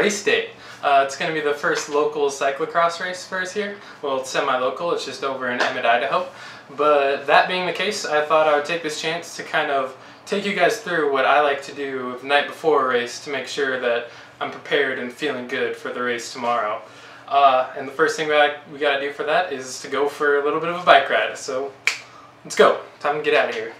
race day. It's going to be the first local cyclocross race for us here. Well, it's semi-local, it's just over in Emmett, Idaho. But that being the case, I thought I would take this chance to kind of take you guys through what I like to do the night before a race to make sure that I'm prepared and feeling good for the race tomorrow. And the first thing we got to do for that is to go for a little bit of a bike ride. So let's go. Time to get out of here.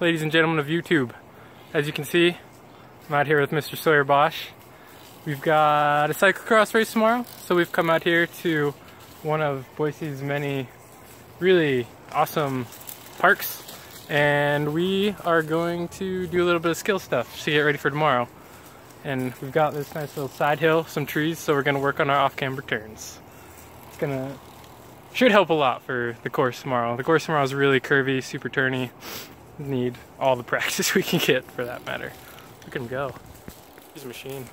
Ladies and gentlemen of YouTube, as you can see, I'm out here with Mr. Sawyer Bosch. We've got a cyclocross race tomorrow, so we've come out here to one of Boise's many really awesome parks, and we are going to do a little bit of skill stuff to get ready for tomorrow. And we've got this nice little side hill, some trees, so we're going to work on our off-camber turns. It's gonna should help a lot for the course tomorrow. The course tomorrow is really curvy, super turny. Need all the practice we can get, for that matter. Look at him go. He's a machine.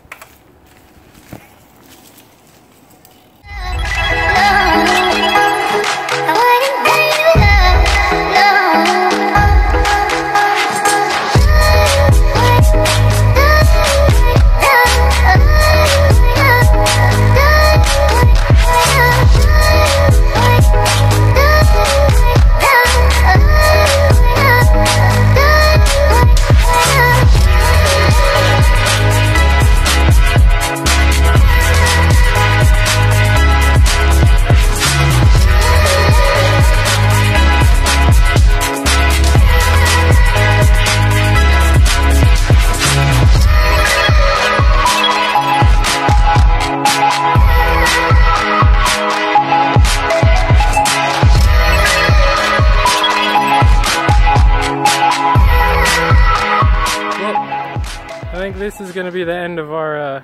This is going to be the end of our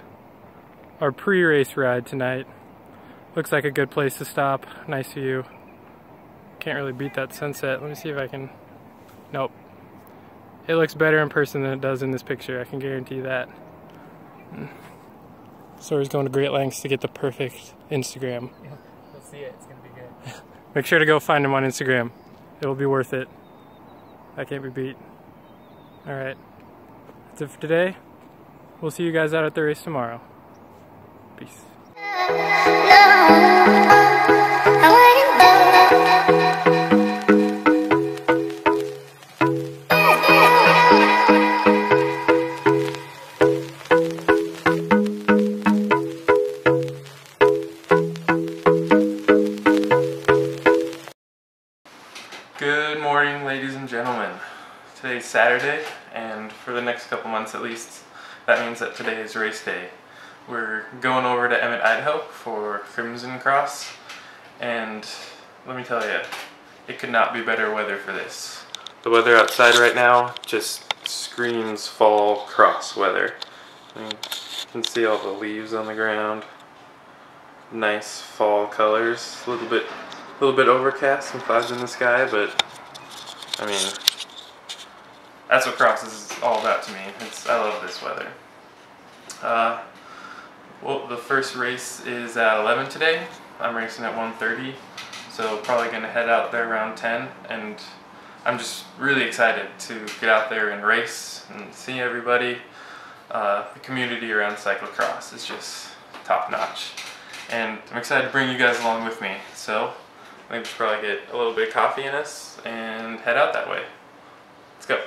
pre-race ride tonight. Looks like a good place to stop. Nice view. Can't really beat that sunset. Let me see if I can... Nope. It looks better in person than it does in this picture. I can guarantee that. Sawyer's going to great lengths to get the perfect Instagram. Yeah, you'll see it. It's going to be good. Make sure to go find him on Instagram. It will be worth it. I can't be beat. Alright. That's it for today. We'll see you guys out at the race tomorrow. Peace. Good morning, ladies and gentlemen. Today's Saturday, and for the next couple months at least, that means that today is race day. We're going over to Emmett, Idaho for Crimson Cross, and let me tell you, it could not be better weather for this. The weather outside right now just screams fall cross weather. I mean, you can see all the leaves on the ground, nice fall colors, a little bit overcast, some clouds in the sky, but I mean, that's what cross is all about to me. I love this weather. Well, the first race is at 11 today. I'm racing at 1:30, so probably going to head out there around 10, and I'm just really excited to get out there and race and see everybody. The community around cyclocross is just top-notch, and I'm excited to bring you guys along with me. So I think we should probably get a little bit of coffee in us and head out that way. Let's go.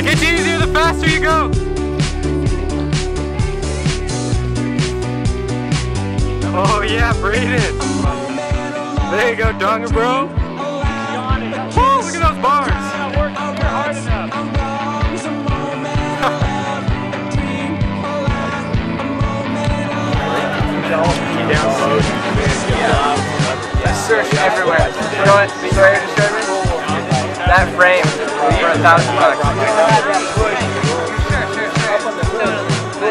It gets easier the faster you go. Oh yeah, breathe it. There you go, donga bro. Woo, look at those bars. Hard enough. Search everywhere. You know what? Be very disturbing. That frame for $1,000.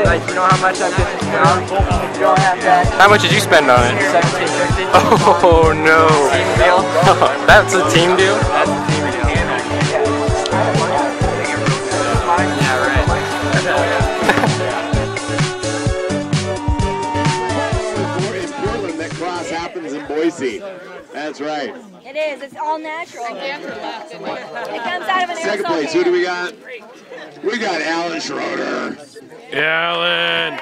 Like, you know how much I'm getting now? You don't have that. How much did you spend on it? $1,750. Oh no. Team deal. That's a team deal? That's a team deal. Yeah, right. Boise. That's right. It is. It's all natural. It comes out of an second place. Who do we got? We got Alan Schroeder. Alan.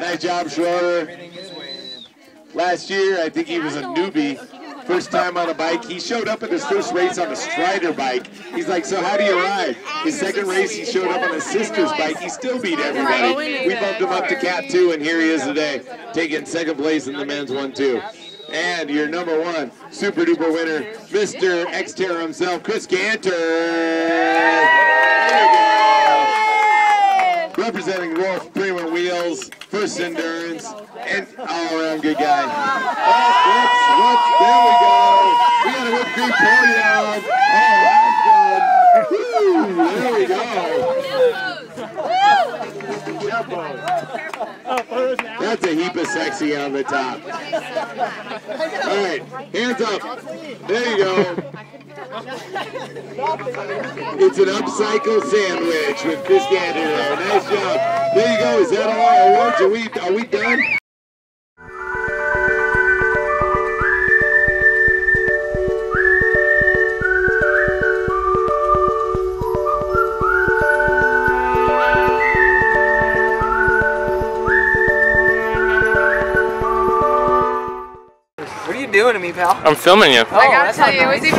Nice job, Schroeder. Last year, I think he was a newbie. First time on a bike. He showed up at his first race on a Strider bike. He's like, so how do you ride? His second race, he showed up on his sister's bike. He still beat everybody. We bumped him up to Cat 2, and here he is today, taking second place in the men's 1-2. And your number one super duper winner, Mr. X Terra himself, Chris Gantner. There you go. Representing Wharf Premium Wheels, First Endurance, and all around good guy. Oh, whoops, whoops, there we go. We got a whip crew party on. Oh, there we go. That's a heap of sexy on the top. All right, hands up. There you go. It's an upcycle sandwich with Chris Gantner there. Nice job. There you go. Is that all our awards? Are we done? Doing to me, pal? I'm filming you. Oh, I gotta tell you, it was even